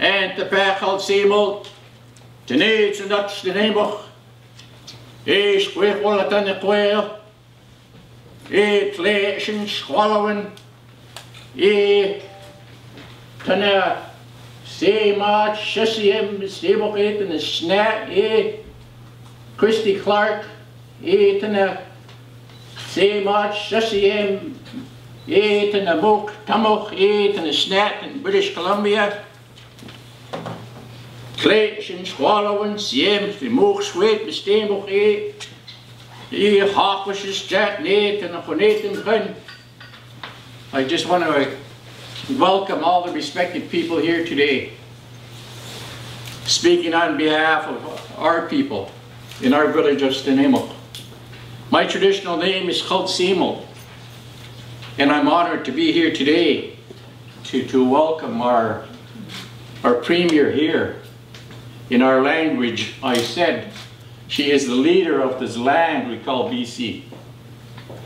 And the Pachal Seymour, the needs and that's the name of Shqwi qwal and the quail, a Kleshin swallowing, a Tana Seymour, Shussyam, Stablecate, and the Snap, a Christy Clark, a Tana Seymour, Shussyam, a Tana Book, Tamok, a Tana Snap in British Columbia. Kleshin swallowing, Siem, the Mook Sweet, the Stamok, E. Hawkish's Jack Nate, and a Honatum Gun. I just want to welcome all the respected people here today, speaking on behalf of our people in our village of Stenemo. My traditional name is Qolosilten, and I'm honored to be here today to welcome our premier here. In our language, I said, she is the leader of this land we call BC.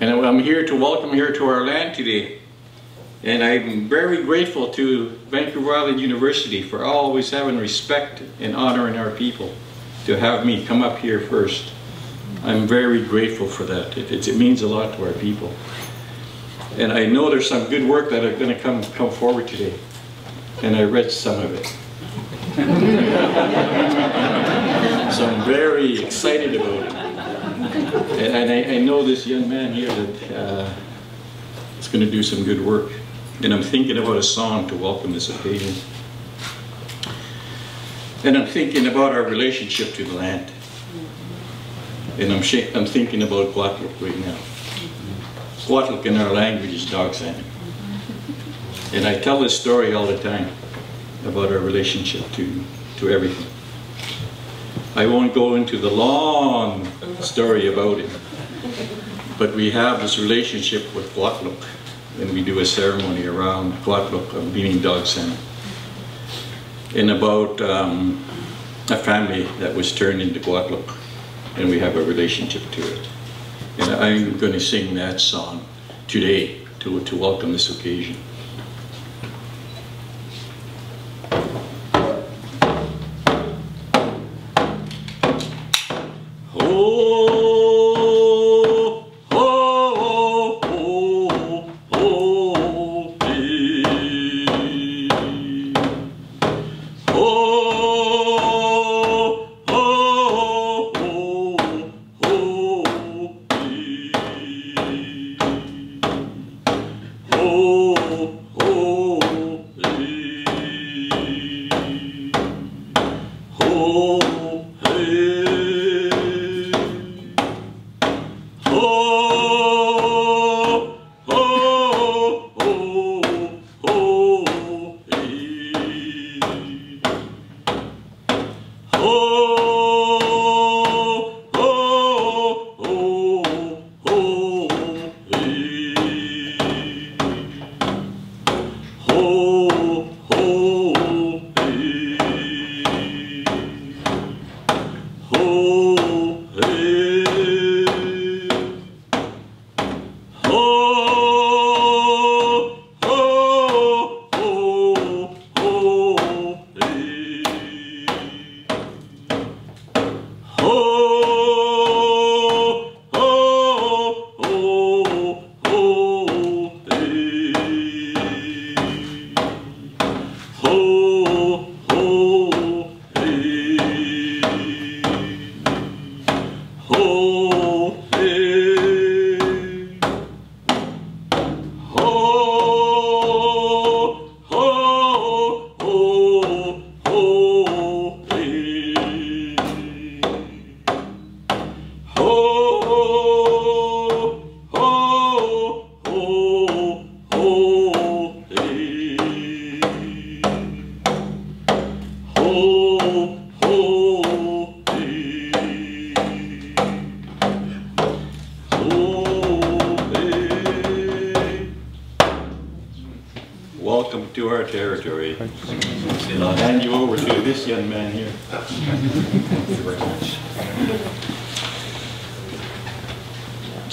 And I'm here to welcome her to our land today. And I'm very grateful to Vancouver Island University for always having respect and honoring our people, to have me come up here first. I'm very grateful for that. It means a lot to our people. And I know there's some good work that are going to come forward today. And I read some of it. So I'm very excited about it, and I know this young man here that is going to do some good work, and I'm thinking about a song to welcome this occasion, and I'm thinking about our relationship to the land, and I'm thinking about Kwatluck right now. Kwatluck in our language is dog sand, and I tell this story all the time about our relationship to everything. I won't go into the long story about it, but we have this relationship with Kwatluck, and we do a ceremony around Kwatluck, meaning dog salmon, and about a family that was turned into Kwatluck, and we have a relationship to it. And I'm going to sing that song today to welcome this occasion. territory, and I'll hand you over to this young man here. Thank you very much.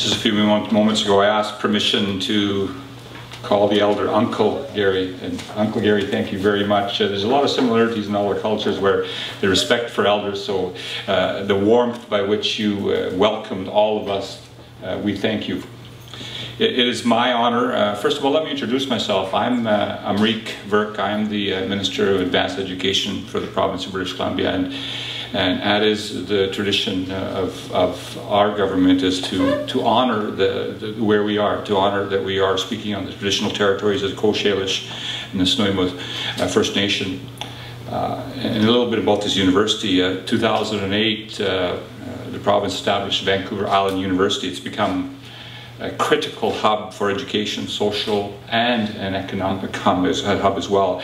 Just a few moments ago, I asked permission to call the elder Uncle Gary, and Uncle Gary, thank you very much. There's a lot of similarities in all the cultures where the respect for elders, so the warmth by which you welcomed all of us, we thank you. It is my honor. First of all, let me introduce myself. I'm Amrik Virk. I'm the Minister of Advanced Education for the province of British Columbia, and that is the tradition of our government, is to honor the where we are, to honor that we are speaking on the traditional territories of the Coast Salish and the Snuneymuxw First Nation. And a little bit about this university. 2008, the province established Vancouver Island University. It's become a critical hub for education, social, and an economic hub as well.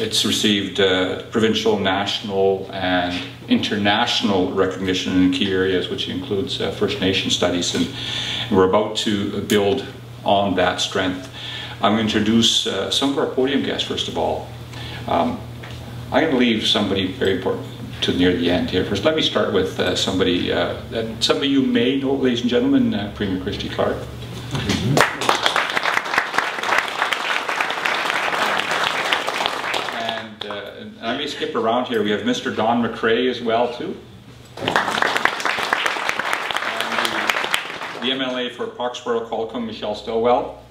It's received provincial, national, and international recognition in key areas, which includes First Nation studies, and we're about to build on that strength. I'm going to introduce some of our podium guests, first of all. I'm going to leave somebody very important to near the end here. First, let me start with somebody that some of you may know, ladies and gentlemen, Premier Christy Clark. And I may skip around here. We have Mr. Don McRae as well, too. And the MLA for Foxborough Qualcomm, Michelle Stilwell.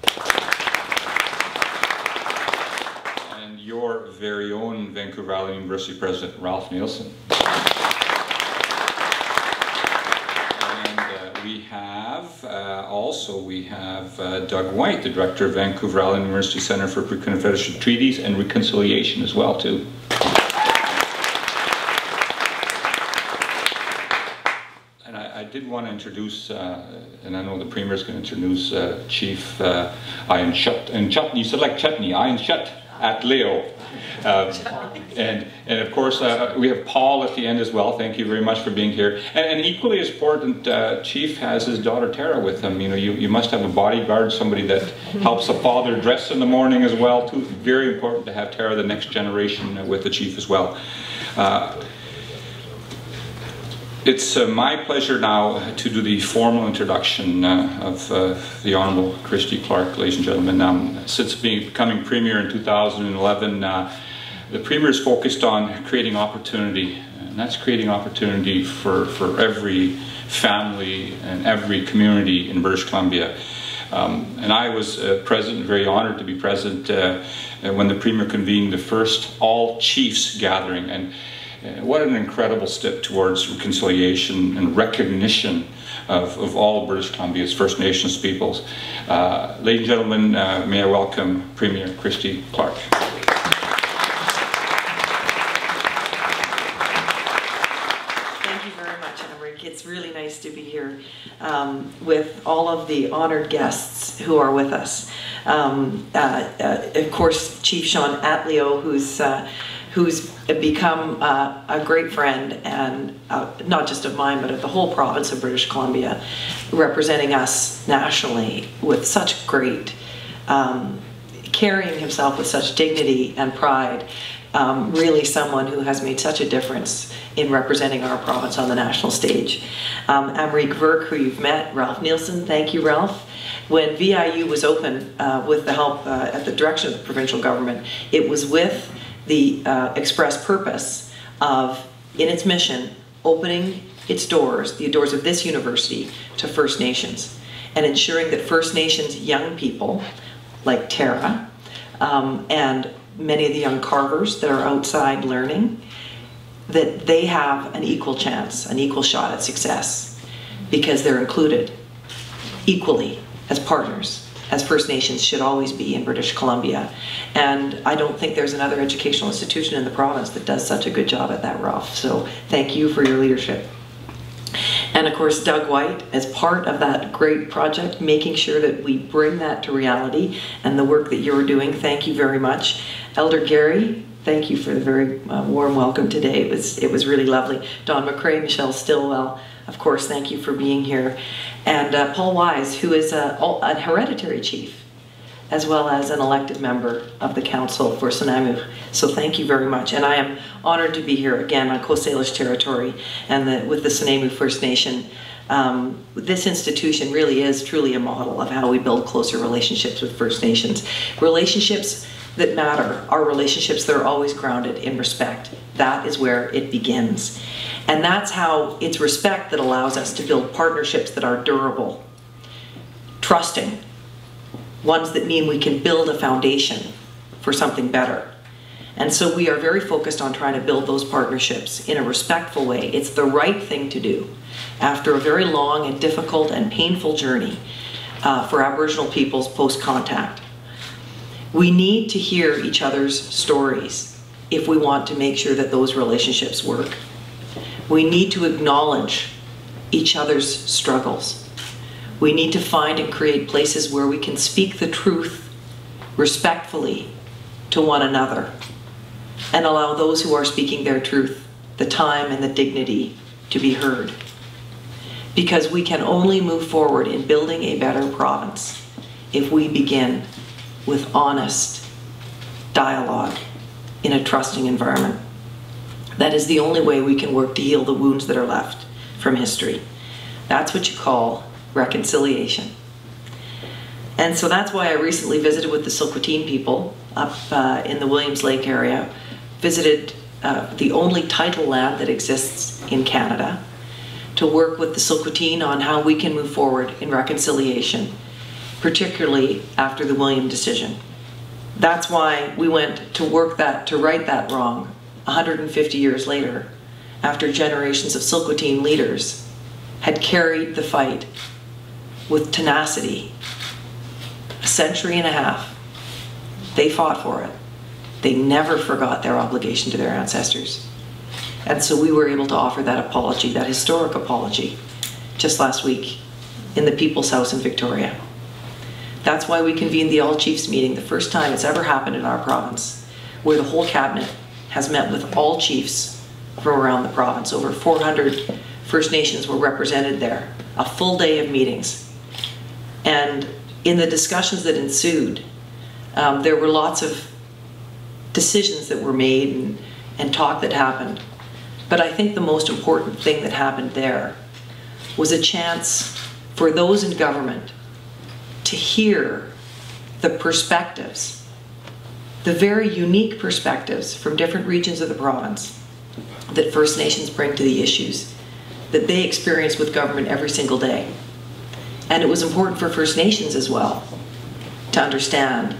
Your very own Vancouver Island University President, Ralph Nilson. And we have Doug White, the Director of Vancouver Island University Center for Pre-Confederation Treaties and Reconciliation as well, too. And I did want to introduce, and I know the Premier is going to introduce Chief A-in-chut Atleo. You said like chutney, A-in-chut Atleo. And of course, we have Paul at the end as well. Thank you very much for being here. And equally as important, Chief has his daughter Tara with him. You know, you must have a bodyguard, somebody that helps the father dress in the morning as well, too. Very important to have Tara, the next generation, with the Chief as well. It's my pleasure now to do the formal introduction of the Honourable Christy Clark, ladies and gentlemen. Since becoming Premier in 2011, the Premier is focused on creating opportunity, and that's creating opportunity for every family and every community in British Columbia. And I was present, very honoured to be present when the Premier convened the first All Chiefs gathering. And what an incredible step towards reconciliation and recognition of all of British Columbia's First Nations peoples. Ladies and gentlemen, may I welcome Premier Christy Clark. Thank you very much, Amrik. It's really nice to be here with all of the honoured guests who are with us. Of course, Chief Shawn Atleo, who's become a great friend, and not just of mine, but of the whole province of British Columbia, representing us nationally with such great, carrying himself with such dignity and pride, really someone who has made such a difference in representing our province on the national stage. Amrik Virk, who you've met, Ralph Nilson, thank you, Ralph. When VIU was open with the help, at the direction of the provincial government, it was with the express purpose of, in its mission, opening its doors, the doors of this university, to First Nations, and ensuring that First Nations young people, like Tara, and many of the young carvers that are outside learning, that they have an equal chance, an equal shot at success, because they're included equally as partners, as First Nations should always be in British Columbia. And I don't think there's another educational institution in the province that does such a good job at that, Ralph. So thank you for your leadership. And of course, Doug White, as part of that great project, making sure that we bring that to reality, and the work that you're doing, thank you very much. Elder Gary, thank you for the very warm welcome today. It was really lovely. Don McRae, Michelle Stilwell, of course, thank you for being here. And Paul Wise, who is a hereditary chief, as well as an elected member of the Council for Snuneymuxw. So thank you very much. And I am honored to be here again on Coast Salish territory and with the Snuneymuxw First Nation. This institution really is truly a model of how we build closer relationships with First Nations. Relationships that matter are relationships that are always grounded in respect. That is where it begins. And that's how it's respect that allows us to build partnerships that are durable, trusting, ones that mean we can build a foundation for something better. And so we are very focused on trying to build those partnerships in a respectful way. It's the right thing to do after a very long and difficult and painful journey for Aboriginal peoples post-contact. We need to hear each other's stories if we want to make sure that those relationships work. We need to acknowledge each other's struggles. We need to find and create places where we can speak the truth respectfully to one another and allow those who are speaking their truth the time and the dignity to be heard. Because we can only move forward in building a better province if we begin with honest dialogue in a trusting environment. That is the only way we can work to heal the wounds that are left from history. That's what you call reconciliation. And so that's why I recently visited with the Tsilhqot'in people up in the Williams Lake area, visited the only title land that exists in Canada, to work with the Tsilhqot'in on how we can move forward in reconciliation, particularly after the William decision. That's why we went to work to right that wrong 150 years later, after generations of Tsilhqot'in leaders had carried the fight with tenacity. A century and a half, they fought for it. They never forgot their obligation to their ancestors. And so we were able to offer that apology, that historic apology, just last week in the People's House in Victoria. That's why we convened the All Chiefs meeting, the first time it's ever happened in our province, where the whole cabinet has met with all chiefs from around the province. Over 400 First Nations were represented there, a full day of meetings. And in the discussions that ensued, there were lots of decisions that were made and talk that happened. But I think the most important thing that happened there was a chance for those in government to hear the perspectives, the very unique perspectives from different regions of the province that First Nations bring to the issues that they experience with government every single day. And it was important for First Nations as well to understand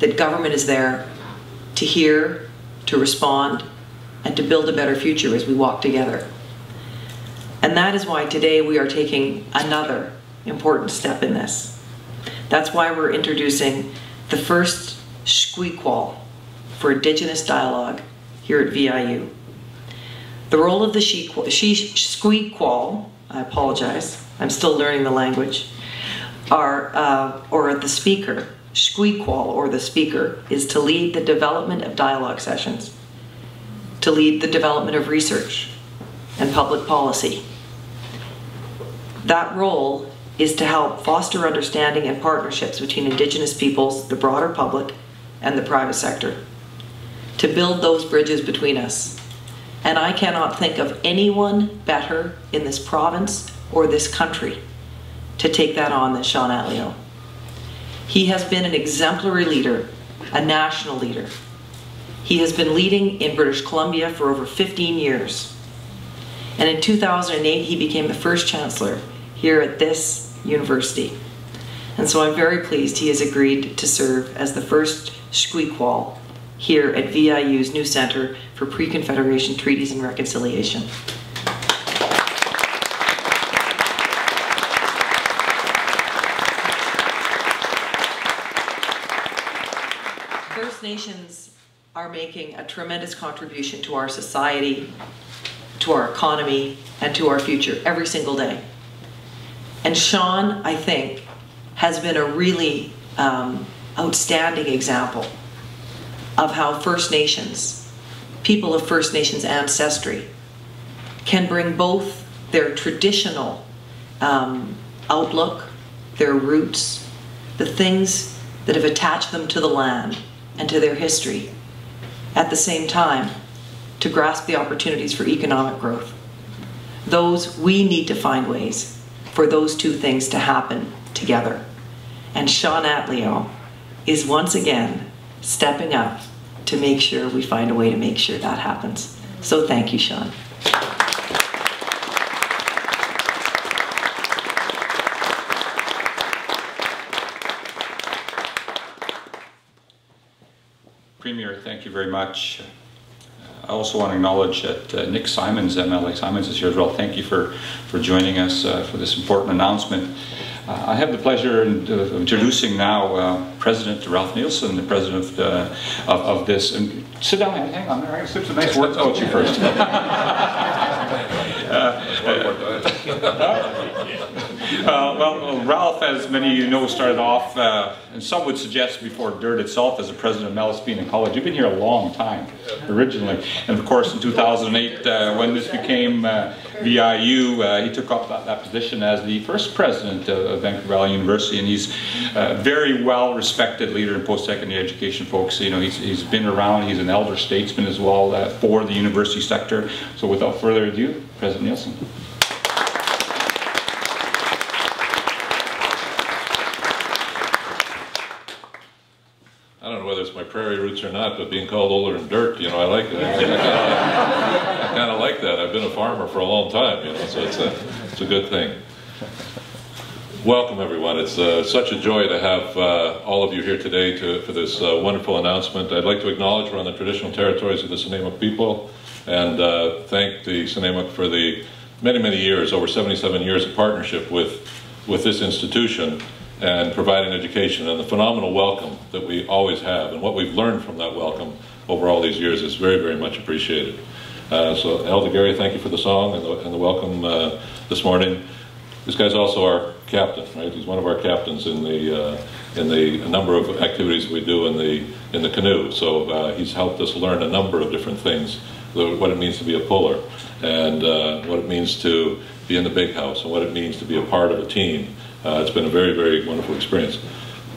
that government is there to hear, to respond, and to build a better future as we walk together. And that is why today we are taking another important step in this. That's why we're introducing the first Shqwi qwal for Indigenous dialogue here at VIU. The role of the Shqwi qwal, I apologize, I'm still learning the language, or the speaker, Shqwi qwal, or the speaker, is to lead the development of dialogue sessions, to lead the development of research and public policy. That role is to help foster understanding and partnerships between Indigenous peoples, the broader public, and the private sector, to build those bridges between us. And I cannot think of anyone better in this province or this country to take that on than Shawn Atleo. He has been an exemplary leader, a national leader. He has been leading in British Columbia for over 15 years. And in 2008, he became the first chancellor here at this university. And so I'm very pleased he has agreed to serve as the first Shqwi qwal here at VIU's new Center for Pre-Confederation Treaties and Reconciliation. First Nations are making a tremendous contribution to our society, to our economy, and to our future every single day. And Shawn, I think, has been a really outstanding example of how First Nations, people of First Nations ancestry, can bring both their traditional outlook, their roots, the things that have attached them to the land and to their history. At the same time, to grasp the opportunities for economic growth. Those we need to find ways for those two things to happen together. And Shawn Atleo is once again stepping up to make sure we find a way to make sure that happens. So thank you, Shawn. Premier, thank you very much. I also want to acknowledge that Nick Simons, MLA Simons, is here as well. Thank you for joining us for this important announcement. I have the pleasure of introducing now President Ralph Nilson, the president of this. And sit down, hang on there, I can slip some nice words out to you first. Well, Ralph, as many of you know, started off, and some would suggest before DIRT itself, as a president of Malaspina College. You've been here a long time, originally. And of course, in 2008, when this became VIU, he took up that position as the first president of Vancouver Island University. And he's a very well-respected leader in post-secondary education, folks. You know, he's been around, he's an elder statesman as well for the university sector. So without further ado, President Nilson. I don't know whether it's my prairie roots or not, but being called older than dirt, you know, I like it. I kind of like that. I've been a farmer for a long time, you know, so it's a good thing. Welcome, everyone. It's such a joy to have all of you here today for this wonderful announcement. I'd like to acknowledge we're on the traditional territories of the Snuneymuxw people and thank the Snuneymuxw for the many, many years, over 77 years of partnership with this institution, and providing education, and the phenomenal welcome that we always have, and what we've learned from that welcome over all these years is very, very much appreciated. So Elder Gary, thank you for the song and the welcome this morning. This guy's also our captain, right? He's one of our captains in the number of activities we do in the canoe. So he's helped us learn a number of different things, what it means to be a puller, and what it means to be in the big house, and what it means to be a part of a team. It's been a very, very wonderful experience.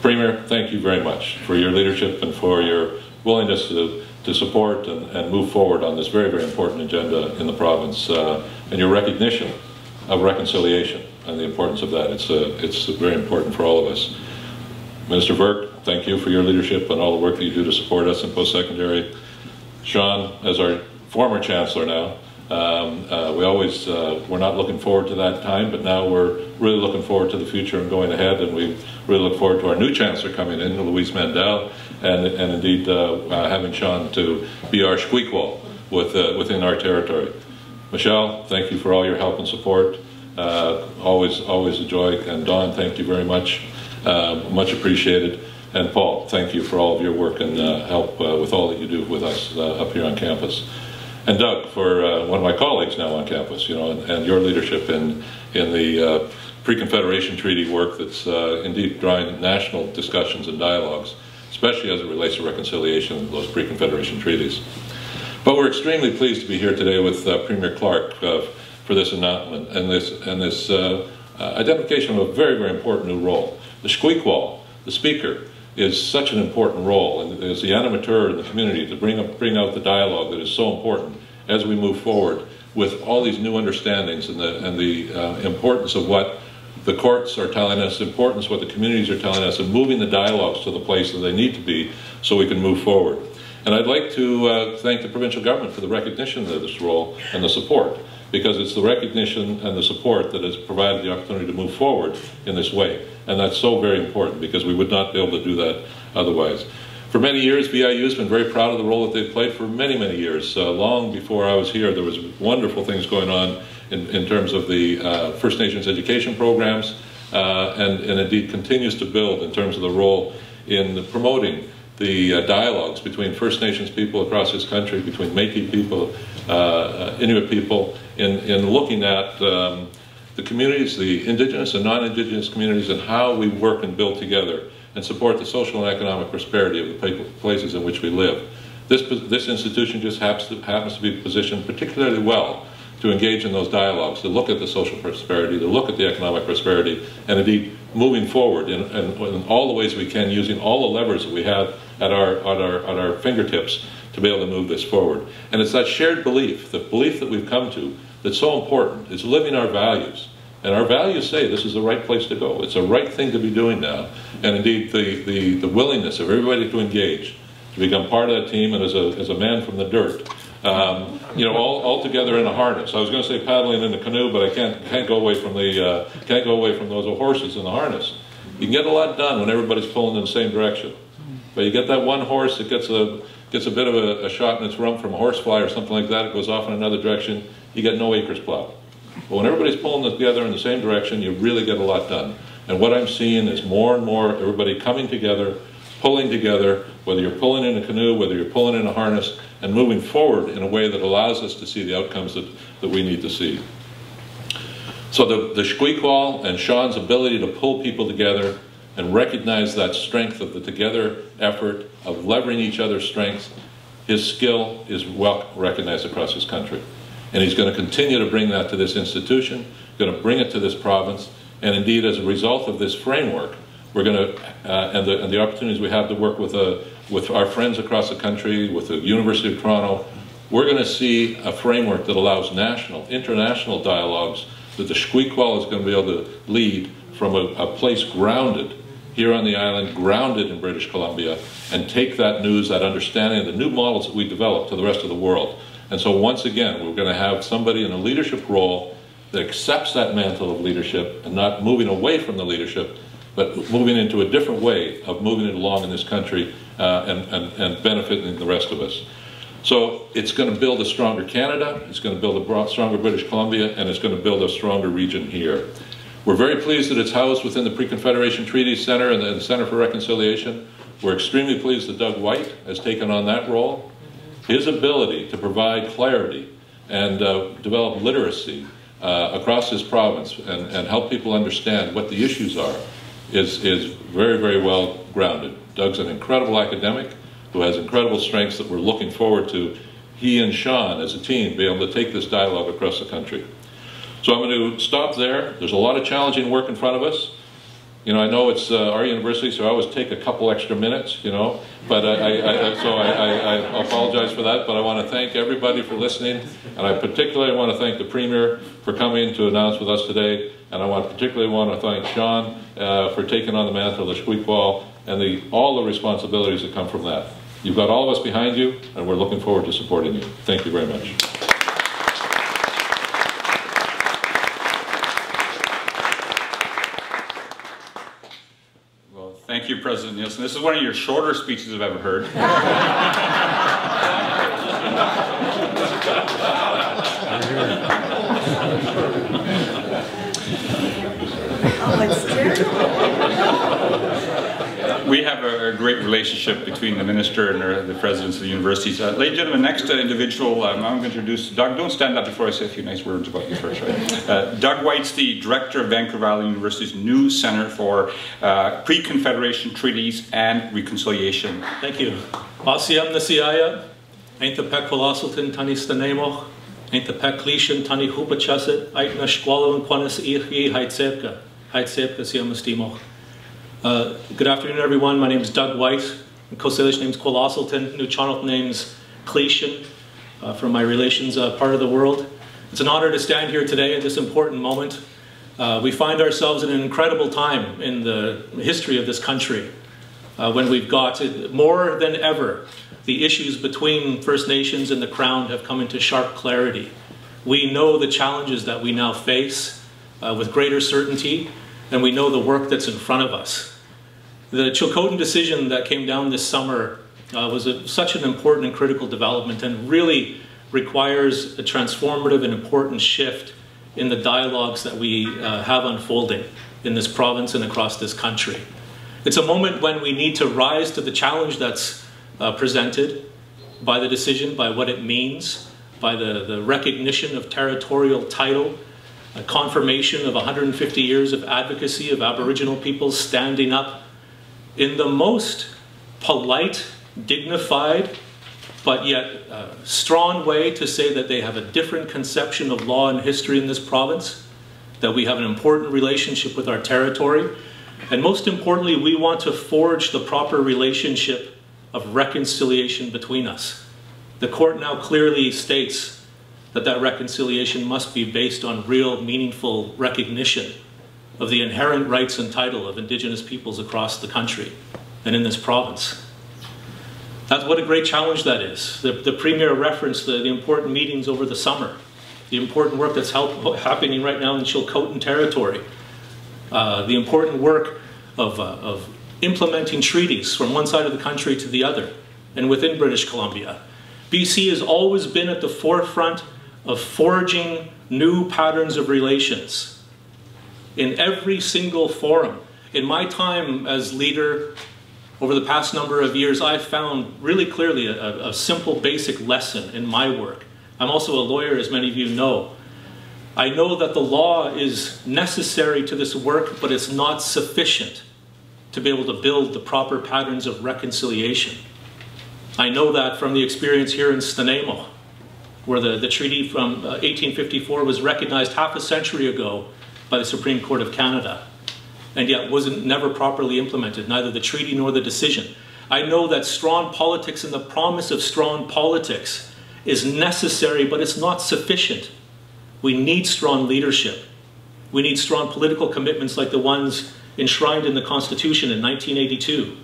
Premier, thank you very much for your leadership and for your willingness to support and move forward on this very, very important agenda in the province, and your recognition of reconciliation and the importance of that. It's very important for all of us. Minister Virk, thank you for your leadership and all the work that you do to support us in post-secondary. Shawn, as our former chancellor now, we're not looking forward to that time, but now we're really looking forward to the future and going ahead, and we really look forward to our new chancellor coming in, Louise Mandel, and indeed having Shawn to be our Shqwi qwal within our territory. Michelle, thank you for all your help and support. Always a joy. And Don, thank you very much. Much appreciated. And Paul, thank you for all of your work and help with all that you do with us up here on campus. And Doug, for one of my colleagues now on campus, you know, and your leadership in the pre-Confederation Treaty work that's indeed drawing national discussions and dialogues, especially as it relates to reconciliation of those pre-Confederation treaties. But we're extremely pleased to be here today with Premier Clark for this announcement and this identification of a very, very important new role. The Shqwi qwal, the speaker, is such an important role, and as the animateur in the community to bring out the dialogue that is so important as we move forward with all these new understandings and the importance of what the courts are telling us, the importance of what the communities are telling us, and moving the dialogues to the place that they need to be so we can move forward. And I'd like to thank the provincial government for the recognition of this role and the support, because it's the recognition and the support that has provided the opportunity to move forward in this way. And that's so very important, because we would not be able to do that otherwise. For many years, VIU has been very proud of the role that they've played for many, many years. Long before I was here, there was wonderful things going on in terms of the First Nations education programs, and indeed continues to build in terms of the role in the promoting the dialogues between First Nations people across this country, between Métis people, Inuit people, in looking at the communities, the Indigenous and non-Indigenous communities, and how we work and build together and support the social and economic prosperity of the places in which we live. This institution just happens to be positioned particularly well to engage in those dialogues, to look at the social prosperity, to look at the economic prosperity, and indeed moving forward in all the ways we can, using all the levers that we have at our fingertips to be able to move this forward. And it's that shared belief, the belief that we've come to, that's so important. It's living our values. And our values say this is the right place to go. It's the right thing to be doing now. And indeed, the willingness of everybody to engage, to become part of that team, and as a man from the dirt, all together in a harness. I was going to say paddling in a canoe, but I can't go away from those horses in the harness. You can get a lot done when everybody's pulling in the same direction. But you get that one horse that gets a bit of a shot in its rump from a horsefly or something like that. It goes off in another direction. You get no acres plowed. But when everybody's pulling together in the same direction, you really get a lot done. And what I'm seeing is more and more everybody coming together, pulling together, whether you're pulling in a canoe, whether you're pulling in a harness, and moving forward in a way that allows us to see the outcomes that we need to see. So the Shqwi qwal and Shawn's ability to pull people together and recognize that strength of the together effort of leveraging each other's strengths, his skill is well recognized across his country. And he's going to continue to bring that to this institution, going to bring it to this province, and indeed as a result of this framework, we're going to, and the opportunities we have to work with our friends across the country, with the University of Toronto, we're going to see a framework that allows national, international dialogues that the Shqwi qwal is going to be able to lead from a place grounded here on the island, grounded in British Columbia, and take that news, that understanding of the new models that we develop to the rest of the world. And so once again, we're going to have somebody in a leadership role that accepts that mantle of leadership and not moving away from the leadership, but moving into a different way of moving it along in this country and benefiting the rest of us. So it's going to build a stronger Canada, it's going to build a stronger British Columbia, and it's going to build a stronger region here. We're very pleased that it's housed within the Pre-Confederation Treaty Center and the Center for Reconciliation. We're extremely pleased that Doug White has taken on that role. His ability to provide clarity and develop literacy across this province and help people understand what the issues are is very, very well grounded. Doug's an incredible academic who has incredible strengths that we're looking forward to, he and Shawn as a team, be able to take this dialogue across the country. So I'm going to stop there. There's a lot of challenging work in front of us. You know, I know it's our university, so I always take a couple extra minutes, you know, but I apologize for that, but I want to thank everybody for listening, and I particularly want to thank the Premier for coming to announce with us today, and I particularly want to thank Shawn for taking on the mantle of the Shqwi qwal and all the responsibilities that come from that. You've got all of us behind you, and we're looking forward to supporting you. Thank you very much. Thank you, President Nilson. This is one of your shorter speeches I've ever heard. We have a great relationship between the minister and the presidents of the universities. Ladies and gentlemen, next individual I'm going to introduce, Doug, don't stand up before I say a few nice words about you first, right? Doug White's the director of Vancouver Island University's new Center for Pre-Confederation Treaties and Reconciliation. Thank you. Asiam Nasiaya, Ainthapek Qolosilten, Tani Stenemo, Ainthapek Kleshin, Tani Upichusit, Aitna Shqwalin Kwanis Ihi Haitsepka Siam Stimoch. Good afternoon, everyone. My name is Doug White. Coast Salish name's Qolosilten, Nuu-chah-nulth name's Kleshin, from my relations part of the world. It's an honor to stand here today at this important moment. We find ourselves in an incredible time in the history of this country, when we've got, more than ever, the issues between First Nations and the Crown have come into sharp clarity. We know the challenges that we now face with greater certainty, and we know the work that's in front of us. The Chilcotin decision that came down this summer was such an important and critical development, and really requires a transformative and important shift in the dialogues that we have unfolding in this province and across this country. It's a moment when we need to rise to the challenge that's presented by the decision, by what it means, by the recognition of territorial title, a confirmation of 150 years of advocacy of Aboriginal peoples standing up in the most polite, dignified, but yet a strong way to say that they have a different conception of law and history in this province, that we have an important relationship with our territory, and most importantly, we want to forge the proper relationship of reconciliation between us. The court now clearly states that that reconciliation must be based on real, meaningful recognition of the inherent rights and title of Indigenous peoples across the country and in this province. That's what a great challenge that is. The Premier referenced the important meetings over the summer, the important work that's happening right now in Chilcotin territory, the important work of implementing treaties from one side of the country to the other and within British Columbia. BC has always been at the forefront of forging new patterns of relations in every single forum. In my time as leader over the past number of years, I've found really clearly a simple basic lesson in my work. I'm also a lawyer, as many of you know. I know that the law is necessary to this work, but it's not sufficient to be able to build the proper patterns of reconciliation. I know that from the experience here in Stenemo, where the treaty from 1854 was recognized half a century ago by the Supreme Court of Canada, and yet wasn't never properly implemented, neither the treaty nor the decision. I know that strong politics and the promise of strong politics is necessary, but it's not sufficient. We need strong leadership. We need strong political commitments like the ones enshrined in the Constitution in 1982,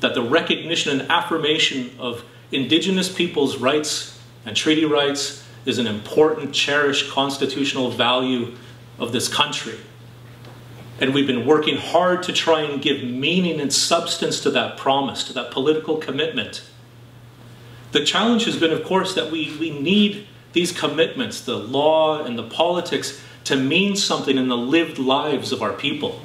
that the recognition and affirmation of Indigenous peoples' rights and treaty rights is an important, cherished constitutional value of this country. And we've been working hard to try and give meaning and substance to that promise, to that political commitment. The challenge has been, of course, that we need these commitments, the law and the politics, to mean something in the lived lives of our people.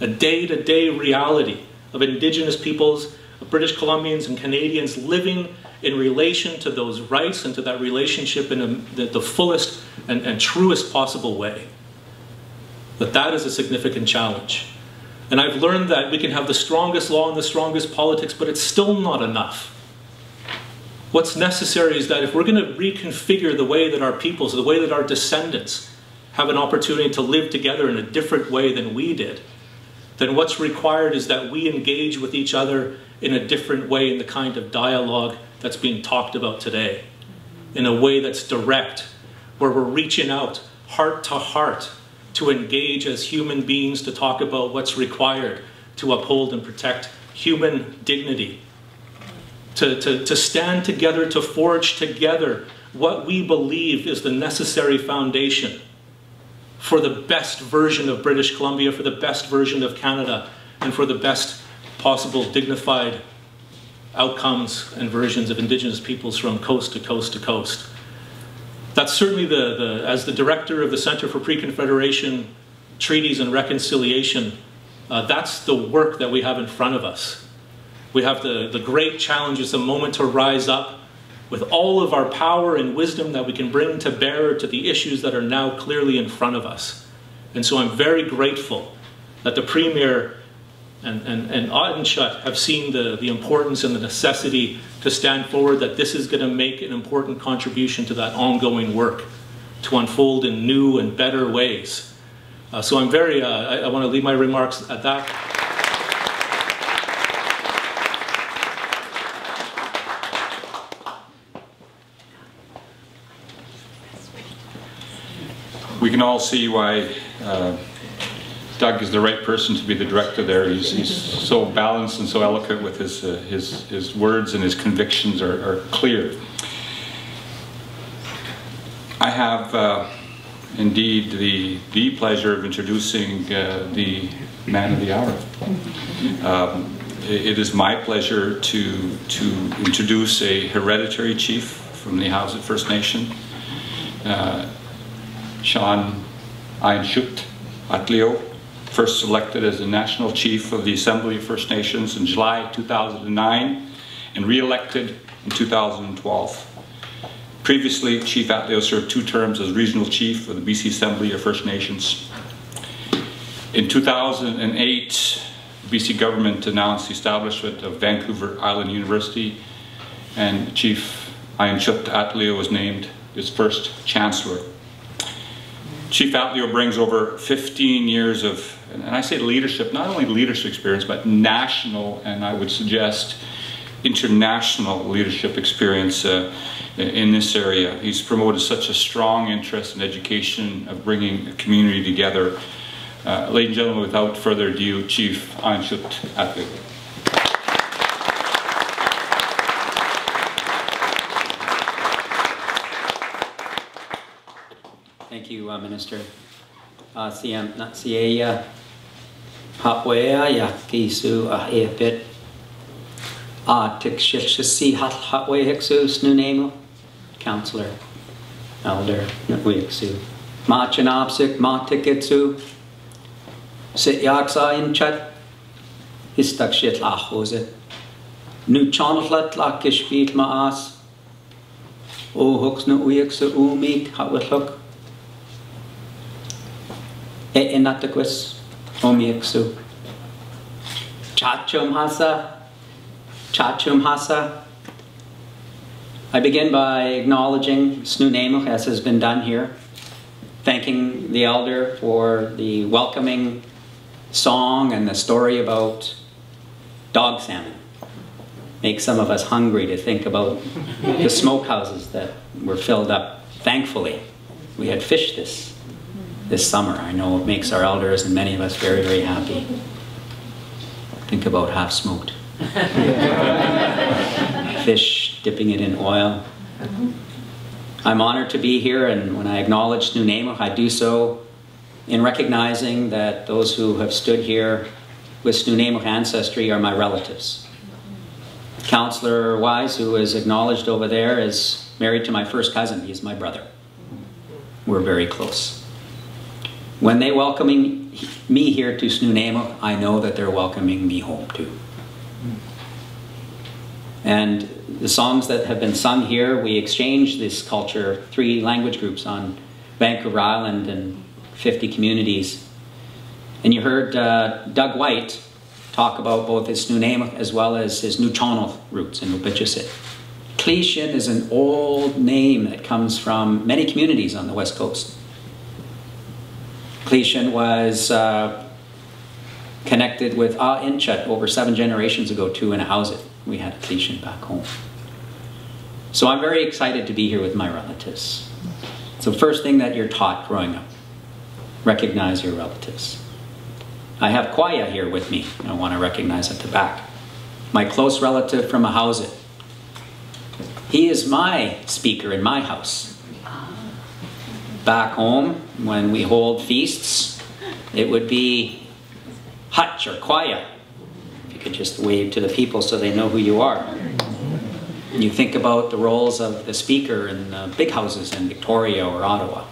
A day-to-day reality of Indigenous peoples, of British Columbians and Canadians living in relation to those rights and to that relationship in the fullest and truest possible way. That is a significant challenge. And I've learned that we can have the strongest law and the strongest politics, but it's still not enough. What's necessary is that if we're going to reconfigure the way that our peoples, the way that our descendants have an opportunity to live together in a different way than we did, then what's required is that we engage with each other in a different way, in the kind of dialogue that's being talked about today, in a way that's direct, where we're reaching out heart to heart to engage as human beings to talk about what's required to uphold and protect human dignity, to stand together, to forge together what we believe is the necessary foundation for the best version of British Columbia, for the best version of Canada, and for the best possible dignified outcomes and versions of Indigenous peoples from coast to coast to coast. That's certainly, as the director of the Center for Pre-Confederation Treaties and Reconciliation, that's the work that we have in front of us. We have the great challenge, it's a moment to rise up with all of our power and wisdom that we can bring to bear to the issues that are now clearly in front of us. And so I'm very grateful that the Premier and Ahousaht have seen the importance and the necessity to stand forward, that this is going to make an important contribution to that ongoing work, to unfold in new and better ways. So I'm very, I want to leave my remarks at that. We can all see why Doug is the right person to be the director there. He's so balanced and so eloquent with his words, and his convictions are clear. I have indeed the pleasure of introducing the man of the hour. It is my pleasure to introduce a hereditary chief from the Ahousaht First Nation, Shawn A-in-chut Atleo, first selected as the National Chief of the Assembly of First Nations in July 2009 and re-elected in 2012. Previously, Chief Atleo served 2 terms as Regional Chief of the BC Assembly of First Nations. In 2008, the BC government announced the establishment of Vancouver Island University and Chief A-in-chut Atleo was named his first chancellor. Chief Atleo brings over 15 years of, and I say leadership, not only leadership experience, but national, and I would suggest international leadership experience in this area. He's promoted such a strong interest in education, of bringing a community together. Ladies and gentlemen, without further ado, Chief A-in-chut Atleo. Thank you, Minister. Siam Natsiya Hapwea Yakisu Ahepit Tikshishisi Hatwe Hiksu Snuneymuxw, Counselor, Elder Nwiksu, Machinopsik Matikitsu, Sityaksa Inchat, Histakshit Lahose, Nuu-chah-nulth Lakishpit Maas, O Huxnu Uiksu Umik Hawitluk. E'enatakwis omieksu. Chachum hasa. I begin by acknowledging Snuneymuxw, as has been done here, thanking the elder for the welcoming song and the story about dog salmon. Makes some of us hungry to think about the smokehouses that were filled up. Thankfully, we had fish this summer. I know it makes our elders and many of us very, very happy. Think about half-smoked. Fish, dipping it in oil. I'm honored to be here, and when I acknowledge Snuneymuxw, I do so in recognizing that those who have stood here with Snuneymuxw ancestry are my relatives. Councillor Wise, who is acknowledged over there, is married to my first cousin. He's my brother. We're very close. When they welcoming me here to Snuneymuxw, I know that they're welcoming me home too. And the songs that have been sung here, we exchange this culture, 3 language groups on Vancouver Island and 50 communities. And you heard Doug White talk about both his Snuneymuxw as well as his Nuu-chah-nulth roots in Upichusit. Kleshin is an old name that comes from many communities on the West Coast. Kleshin was connected with A-in-chut over 7 generations ago too, in Ahousaht. We had a Kleshin back home. So I'm very excited to be here with my relatives. It's the first thing that you're taught growing up. Recognize your relatives. I have Kwaya here with me, and I want to recognize at the back. My close relative from Ahousaht. He is my speaker in my house. Back home, when we hold feasts, it would be Hutch or Kwaya. If you could just wave to the people so they know who you are. And you think about the roles of the speaker in the big houses in Victoria or Ottawa.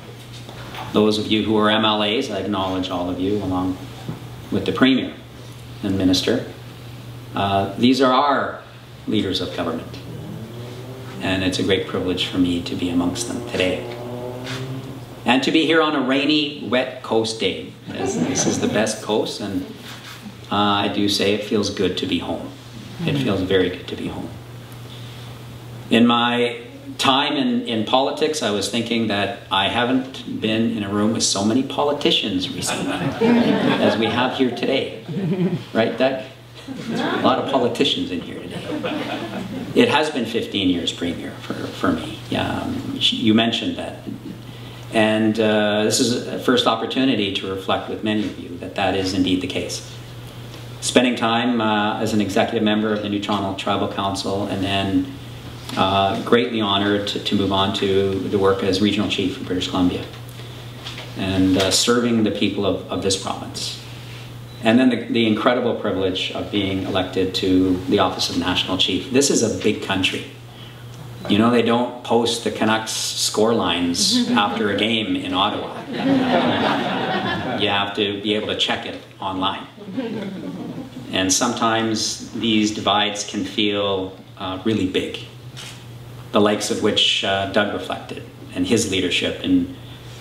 Those of you who are MLAs, I acknowledge all of you, along with the Premier and Minister. These are our leaders of government. And it's a great privilege for me to be amongst them today. And to be here on a rainy, wet coast day. This is the best coast, and I do say it feels good to be home. It feels very good to be home. In my time in politics, I was thinking that I haven't been in a room with so many politicians recently as we have here today. Right, Doug? There's a lot of politicians in here today. It has been 15 years, Premier, for me. You mentioned that. And this is a first opportunity to reflect with many of you that that is indeed the case. Spending time as an executive member of the Nuu-chah-nulth Tribal Council, and then greatly honored to move on to the work as Regional Chief of British Columbia, and serving the people of this province. And then the incredible privilege of being elected to the Office of National Chief. This is a big country. You know, they don't post the Canucks score lines after a game in Ottawa. You have to be able to check it online. And sometimes these divides can feel really big, the likes of which Doug reflected and his leadership in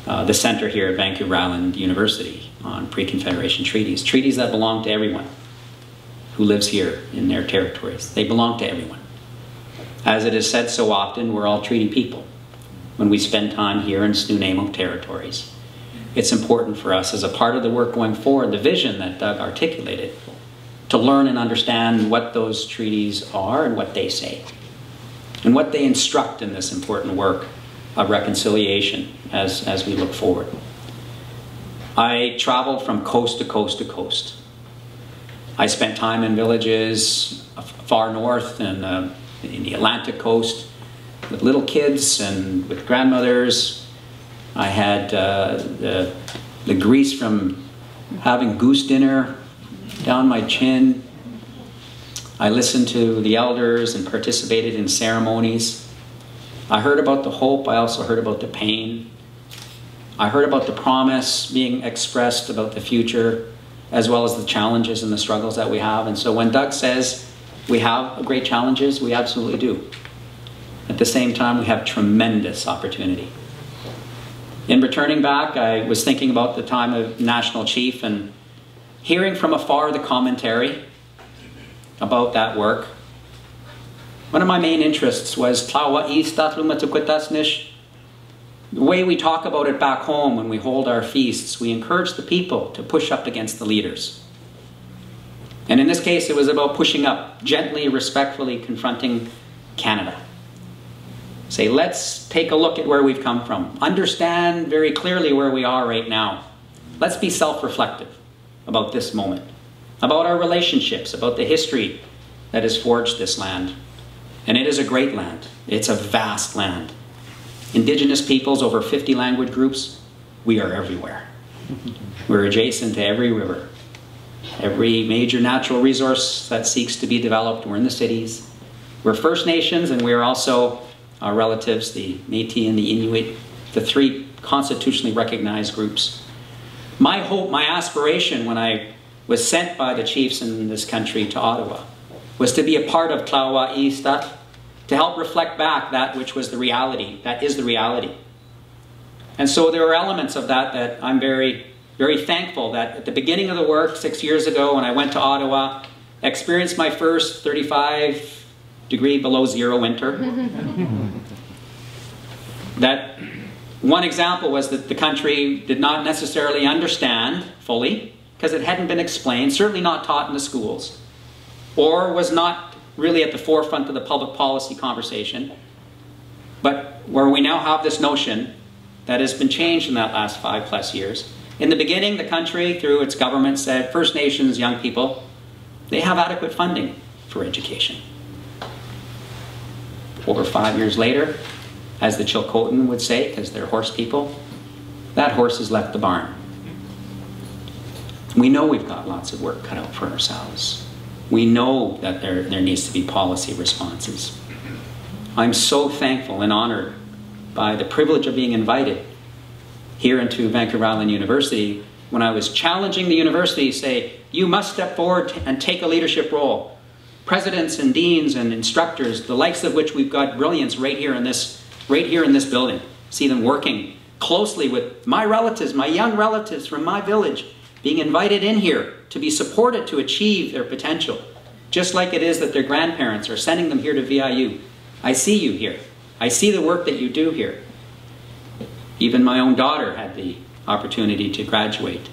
the center here at Vancouver Island University on pre-Confederation treaties, treaties that belong to everyone who lives here in their territories. They belong to everyone. As it is said so often, we're all treaty people when we spend time here in Snuneymuxw territories. It's important for us, as a part of the work going forward, the vision that Doug articulated, to learn and understand what those treaties are and what they say, and what they instruct in this important work of reconciliation as we look forward. I traveled from coast to coast to coast. I spent time in villages far north and in the Atlantic coast with little kids and with grandmothers. I had the grease from having goose dinner down my chin. I listened to the elders and participated in ceremonies. I heard about the hope. I also heard about the pain. I heard about the promise being expressed about the future, as well as the challenges and the struggles that we have. And so when Doug says we have great challenges, we absolutely do. At the same time, we have tremendous opportunity. In returning back, I was thinking about the time of National Chief and hearing from afar the commentary about that work. One of my main interests was the way we talk about it back home when we hold our feasts. We encourage the people to push up against the leaders. And in this case, it was about pushing up, gently, respectfully confronting Canada. Say, let's take a look at where we've come from. Understand very clearly where we are right now. Let's be self-reflective about this moment, about our relationships, about the history that has forged this land. And it is a great land. It's a vast land. Indigenous peoples, over 50 language groups, we are everywhere. We're adjacent to every river, every major natural resource that seeks to be developed. We're in the cities. We're First Nations, and we're also our relatives, the Métis and the Inuit, the three constitutionally recognized groups. My hope, my aspiration when I was sent by the chiefs in this country to Ottawa was to be a part of Klawa'istat, to help reflect back that which was the reality, that is the reality. And so there are elements of that that I'm very, very thankful that at the beginning of the work 6 years ago when I went to Ottawa, I experienced my first 35-degree below zero winter. That one example was that the country did not necessarily understand fully because it hadn't been explained, certainly not taught in the schools, or was not really at the forefront of the public policy conversation, but where we now have this notion that has been changed in that last 5+ years. In the beginning, the country, through its government, said First Nations young people, they have adequate funding for education. Over 5 years later, as the Chilcotin would say, because they're horse people, that horse has left the barn. We know we've got lots of work cut out for ourselves. We know that there needs to be policy responses. I'm so thankful and honored by the privilege of being invited here into Vancouver Island University when I was challenging the university, say, you must step forward and take a leadership role. Presidents and deans and instructors, the likes of which we've got brilliance right here in this building. See them working closely with my relatives, my young relatives from my village, being invited in here to be supported to achieve their potential, just like it is that their grandparents are sending them here to VIU. I see you here. I see the work that you do here. Even my own daughter had the opportunity to graduate.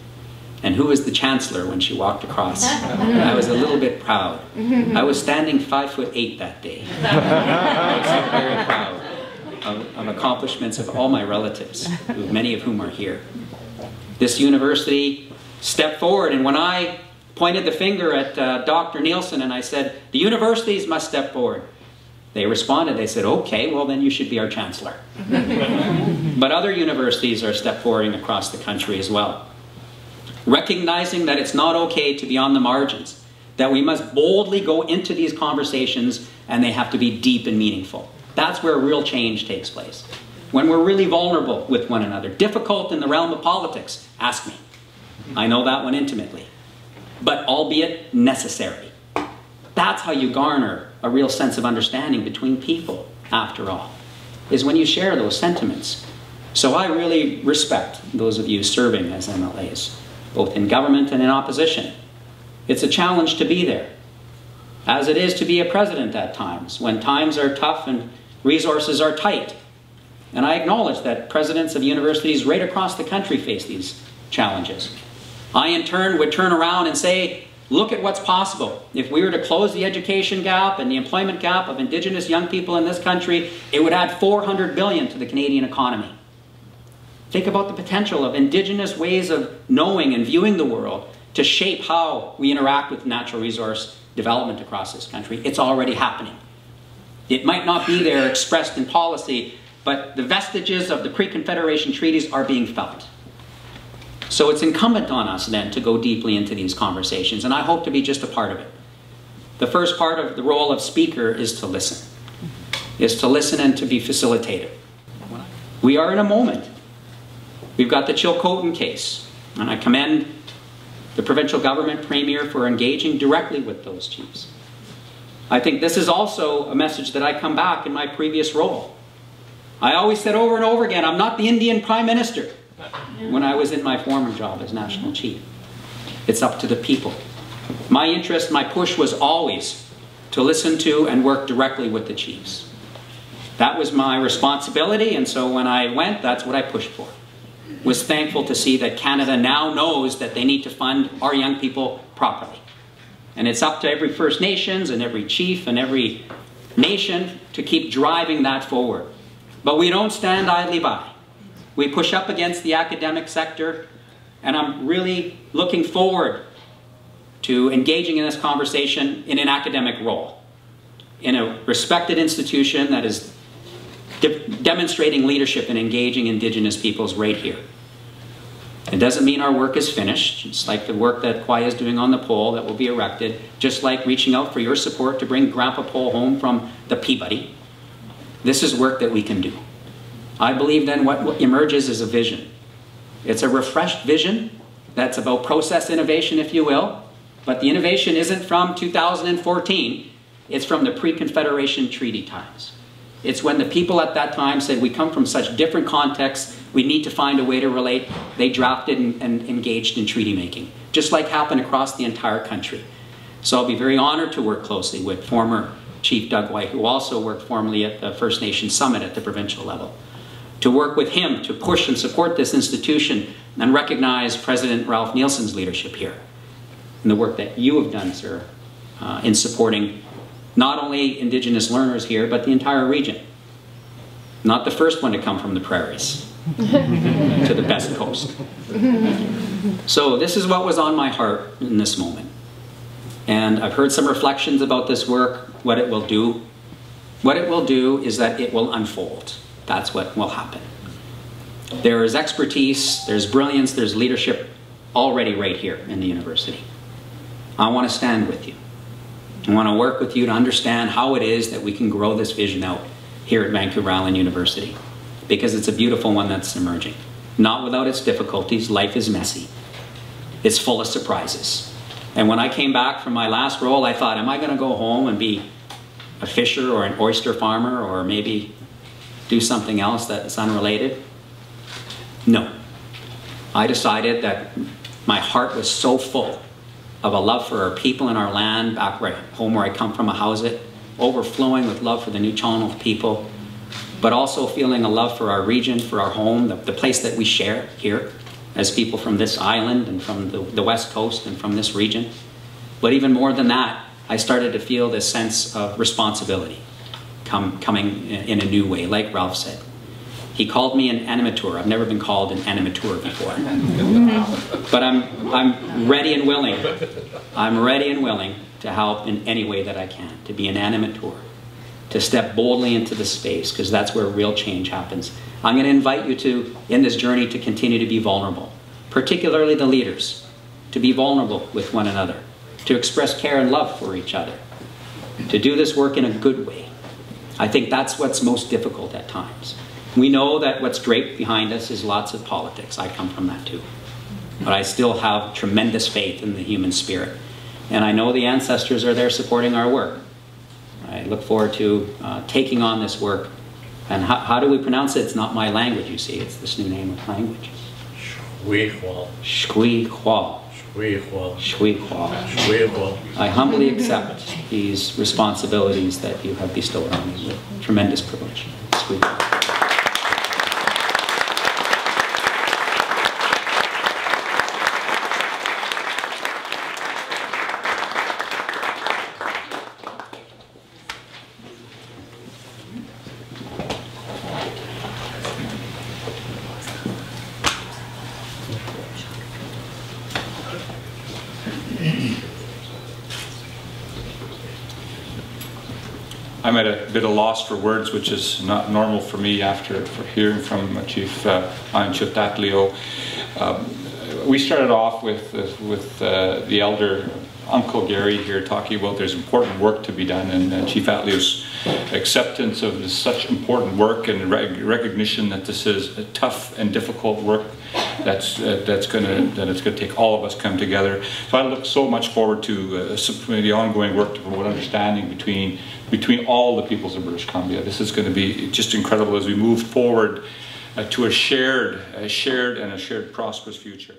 And who was the chancellor when she walked across? I was a little bit proud. I was standing 5'8" that day. I was very proud of accomplishments of all my relatives, many of whom are here. This university stepped forward, and when I pointed the finger at Dr. Nilson and I said, the universities must step forward, they responded, they said, okay, well then you should be our chancellor. But other universities are step forwarding across the country as well. Recognizing that it's not okay to be on the margins, that we must boldly go into these conversations and they have to be deep and meaningful. That's where real change takes place. When we're really vulnerable with one another, difficult in the realm of politics, ask me. I know that one intimately, but albeit necessary. That's how you garner a real sense of understanding between people, after all, is when you share those sentiments. So I really respect those of you serving as MLAs, both in government and in opposition. It's a challenge to be there. as it is to be a president at times, when times are tough and resources are tight. And I acknowledge that presidents of universities right across the country face these challenges. I, in turn, would turn around and say, look at what's possible. If we were to close the education gap and the employment gap of Indigenous young people in this country, it would add $400 billion to the Canadian economy. Think about the potential of Indigenous ways of knowing and viewing the world to shape how we interact with natural resource development across this country. It's already happening. It might not be there expressed in policy, but the vestiges of the pre-Confederation treaties are being felt. So it's incumbent on us then to go deeply into these conversations, and I hope to be just a part of it. The first part of the role of speaker is to listen and to be facilitative. We are in a moment. We've got the Chilcotin case, and I commend the provincial government premier for engaging directly with those chiefs. I think this is also a message that I come back in my previous role. I always said over and over again, I'm not the Indian Prime Minister. When I was in my former job as National Chief. It's up to the people. My interest, my push was always to listen to and work directly with the chiefs. That was my responsibility, and so when I went, that's what I pushed for. Was thankful to see that Canada now knows that they need to fund our young people properly. And it's up to every First Nations and every chief and every nation to keep driving that forward. But we don't stand idly by. We push up against the academic sector, and I'm really looking forward to engaging in this conversation in an academic role, in a respected institution that is demonstrating leadership and engaging Indigenous peoples right here. It doesn't mean our work is finished. It's like the work that Kwaya is doing on the pole that will be erected, just like reaching out for your support to bring Grandpa Pole home from the Peabody. This is work that we can do. I believe then what emerges is a vision. It's a refreshed vision that's about process innovation, if you will, but the innovation isn't from 2014, it's from the pre-Confederation treaty times. It's when the people at that time said, we come from such different contexts, we need to find a way to relate. They drafted and engaged in treaty making, just like happened across the entire country. So I'll be very honored to work closely with former Chief Doug White, who also worked formerly at the First Nations Summit at the provincial level, to work with him to push and support this institution and recognize President Ralph Nilson's leadership here and the work that you have done, sir, in supporting not only Indigenous learners here, but the entire region. Not the first one to come from the prairies to the best coast. So this is what was on my heart in this moment. And I've heard some reflections about this work, what it will do. What it will do is that it will unfold. That's what will happen. There is expertise, there's brilliance, there's leadership already right here in the university. I want to stand with you. I want to work with you to understand how it is that we can grow this vision out here at Vancouver Island University, because it's a beautiful one that's emerging. Not without its difficulties. Life is messy. It's full of surprises. And when I came back from my last role, I thought, am I going to go home and be a fisher or an oyster farmer or maybe do something else that's unrelated? No. I decided that my heart was so full of a love for our people and our land, back right home where I come from, Ahousaht, overflowing with love for the Nuu-chah-nulth people, but also feeling a love for our region, for our home, the place that we share here as people from this island and from the West Coast and from this region. But even more than that, I started to feel this sense of responsibility. Coming in a new way, like Ralph said. He called me an animateur. I've never been called an animateur before. But I'm ready and willing. I'm ready and willing to help in any way that I can, to be an animateur, to step boldly into the space, because that's where real change happens. I'm going to invite you to, in this journey, to continue to be vulnerable, particularly the leaders, to be vulnerable with one another, to express care and love for each other, to do this work in a good way. I think that's what's most difficult at times. We know that what's draped behind us is lots of politics. I come from that too. But I still have tremendous faith in the human spirit. And I know the ancestors are there supporting our work. I look forward to taking on this work. And how do we pronounce it? It's not my language, you see. It's this new name of language. Shqwi qwal. Shqwi qwal. Shqwi qwal. I humbly accept these responsibilities that you have bestowed on me with tremendous privilege. Shqwi qwal. I'm at a bit of loss for words, which is not normal for me after hearing from Chief A-in-chut Atleo. We started off with the elder Uncle Gary here talking about there's important work to be done, and Chief Atleo's acceptance of this, such important work, and recognition that this is a tough and difficult work that's going to take all of us come together. So I look so much forward to the ongoing work to promote understanding between all the peoples of British Columbia. This is going to be just incredible as we move forward to a shared prosperous future.